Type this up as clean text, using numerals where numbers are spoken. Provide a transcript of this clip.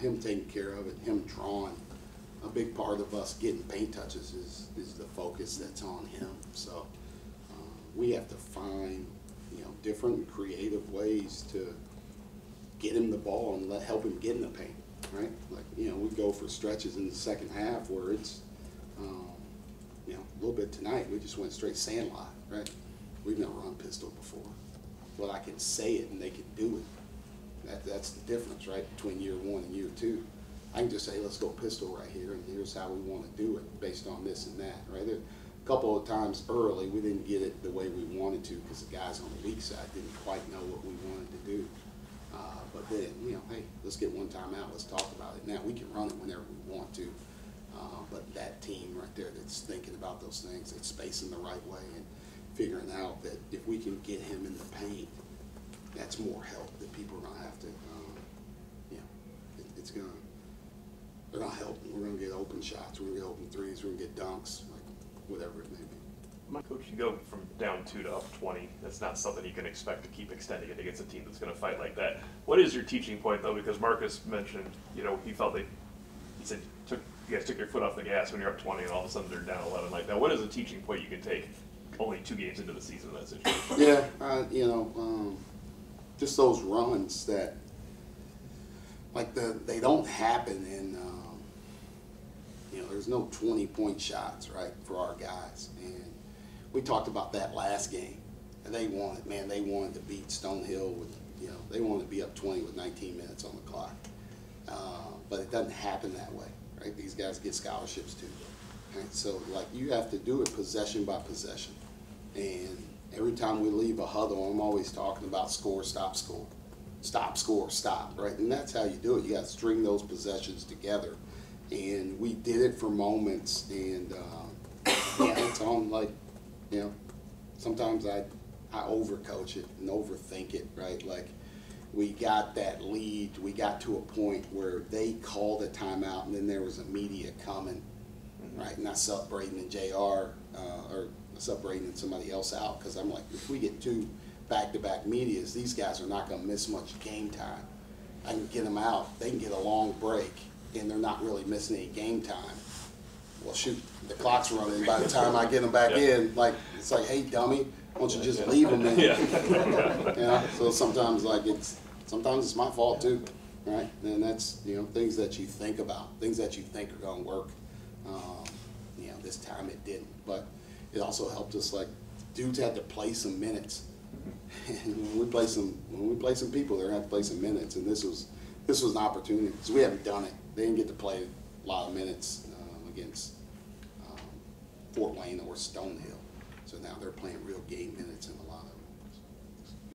him taken care of and him drawing. A big part of us getting paint touches is the focus that's on him. So we have to find, you know, different creative ways to get him the ball and help him get in the paint, right? Like, you know, we go for stretches in the second half where it's, you know, a little bit tonight. We just went straight sand line, right? We've never run pistol before. Well, I can say it and they can do it. That's the difference, right, between year one and year two. I can just say, let's go pistol right here, and here's how we want to do it based on this and that, right? There, a couple of times early, we didn't get it the way we wanted to because the guys on the weak side didn't quite know what we wanted to do. But then, you know, hey, let's get one time out. Let's talk about it. Now, we can run it whenever we want to. But that team right there that's thinking about those things, that's spacing the right way and figuring out that if we can get him in the paint, that's more help that people are going to have to, you know, it's going to. They're not helping. We're going to get open shots. We're going to get open threes. We're going to get dunks, like whatever it may be. My coach, you go from down 2 to up 20. That's not something you can expect to keep extending it against a team that's going to fight like that. What is your teaching point, though? Because Marcus mentioned, you know, he felt that he said you guys took your foot off the gas when you're up 20, and all of a sudden they're down 11 like that. What is a teaching point you can take only 2 games into the season in that situation? Yeah, you know, just those runs that, like, they don't happen in. You know, there's no 20-point shots, right, for our guys. And we talked about that last game. And they wanted, man, they wanted to beat Stonehill with, you know, they wanted to be up 20 with 19 minutes on the clock. But it doesn't happen that way, right? These guys get scholarships too. Right? So, like, you have to do it possession by possession. And every time we leave a huddle, I'm always talking about score, stop, score. Stop, score, stop, right? And that's how you do it. You got to string those possessions together. And we did it for moments, and yeah, it's on, like, you know, sometimes I overcoach it and overthink it, right? Like, we got that lead, we got to a point where they called a timeout, and then there was a media coming, right? And I subbed Braden and JR, or I subbed Braden and somebody else out, because I'm like, if we get 2 back-to-back medias, these guys are not going to miss much game time. I can get them out, they can get a long break, and they're not really missing any game time. Well, shoot, the clock's running. By the time I get them back in, like, it's like, hey, dummy, why don't you just leave them in? You know? So sometimes, like, sometimes it's my fault too, right? And that's, you know, things that you think about, things that you think are going to work. You know, this time it didn't, but it also helped us. Like, dudes had to play some minutes, and when we play some people, they're going to have to play some minutes, and this was an opportunity because we haven't done it. They didn't get to play a lot of minutes against Fort Wayne or Stonehill. So now they're playing real game minutes in a lot of them.